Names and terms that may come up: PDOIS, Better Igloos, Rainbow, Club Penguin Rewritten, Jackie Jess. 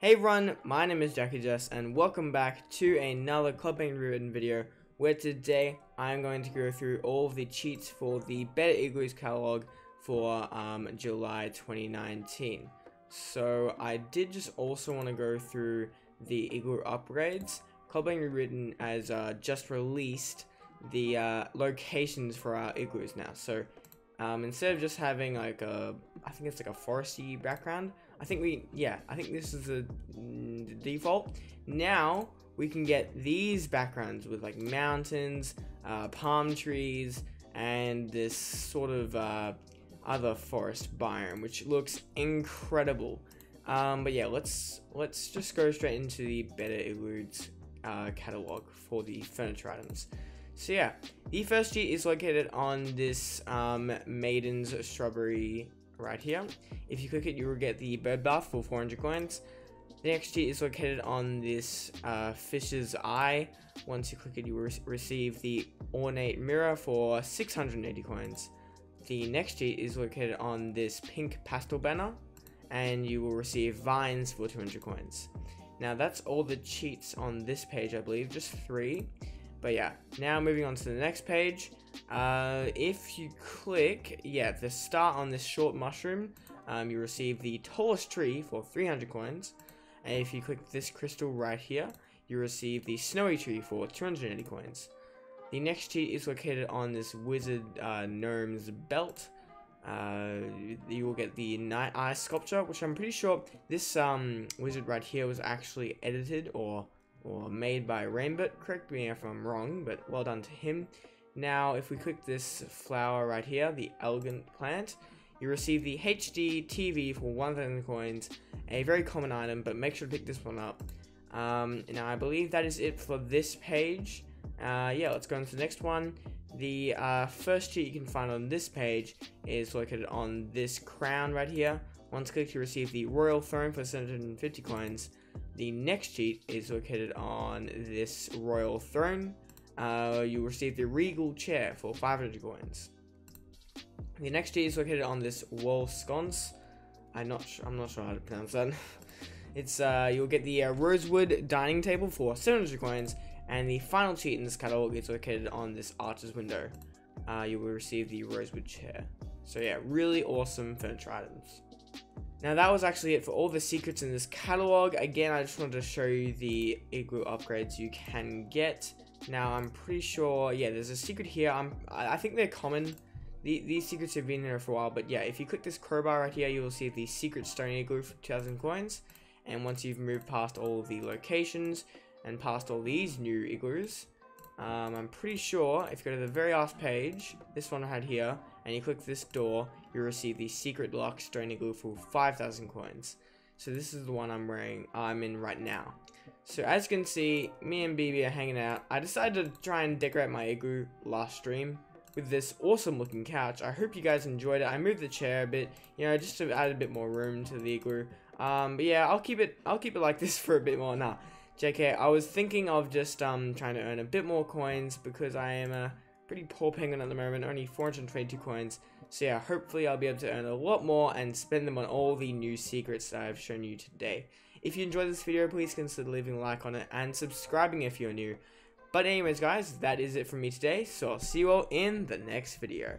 Hey everyone, my name is Jackie Jess and welcome back to another Club Penguin Rewritten video, where today I'm going to go through all of the cheats for the Better Igloos catalog for July 2019. So I did just also want to go through the igloo upgrades. Club Penguin Rewritten has just released the locations for our igloos now. So instead of just having like a, I think it's like a foresty background, I think this is the default. Now we can get these backgrounds with like mountains, palm trees, and this sort of other forest biome, which looks incredible. But yeah, let's just go straight into the Better Igloos catalog for the furniture items. So yeah, the first cheat is located on this Maiden's Shrubbery right here. If you click it, you will get the bird bath for 400 coins. The next cheat is located on this Fish's Eye. Once you click it, you will receive the ornate mirror for 680 coins. The next cheat is located on this pink pastel banner, and you will receive vines for 200 coins. Now that's all the cheats on this page, I believe, just 3. But yeah, now moving on to the next page. If you click, yeah, the star on this short mushroom, you receive the tallest tree for 300 coins. And if you click this crystal right here, you receive the snowy tree for 280 coins. The next cheat is located on this wizard gnome's belt. You will get the night eye sculpture, which I'm pretty sure this wizard right here was actually edited or made by Rainbow, correct me if I'm wrong, but well done to him. Now, if we click this flower right here, the elegant plant, you receive the HD TV for 1,000 coins, a very common item, but make sure to pick this one up. Now, I believe that is it for this page. Yeah, let's go on to the next one. The first cheat you can find on this page is located on this crown right here. Once clicked, you receive the royal throne for 750 coins. The next cheat is located on this royal throne. You receive the regal chair for 500 coins. The next cheat is located on this wall sconce. I'm not sure how to pronounce that. It's you'll get the rosewood dining table for 700 coins, and the final cheat in this catalog is located on this archer's window. You will receive the rosewood chair. So yeah, really awesome furniture items. Now that was actually it for all the secrets in this catalog. Again, I just wanted to show you the igloo upgrades you can get. Now I'm pretty sure, yeah, there's a secret here. I think they're common. These secrets have been here for a while, but yeah, if you click this crowbar right here, you will see the secret stone igloo for 2,000 coins. And once you've moved past all the locations and past all these new igloos, I'm pretty sure if you go to the very last page, this one I had here, and you click this door, you receive the secret deluxe stone igloo for 5,000 coins. So this is the one I'm in right now. So as you can see, me and BB are hanging out. I decided to try and decorate my igloo last stream with this awesome looking couch. I hope you guys enjoyed it. I moved the chair a bit, you know, just to add a bit more room to the igloo. But yeah, I'll keep it like this for a bit more. Nah, JK, I was thinking of just trying to earn a bit more coins, because I am a pretty poor penguin at the moment, only 422 coins. So yeah, hopefully I'll be able to earn a lot more and spend them on all the new secrets that I've shown you today. If you enjoyed this video, please consider leaving a like on it and subscribing if you're new. But anyways guys, that is it from me today, so I'll see you all in the next video.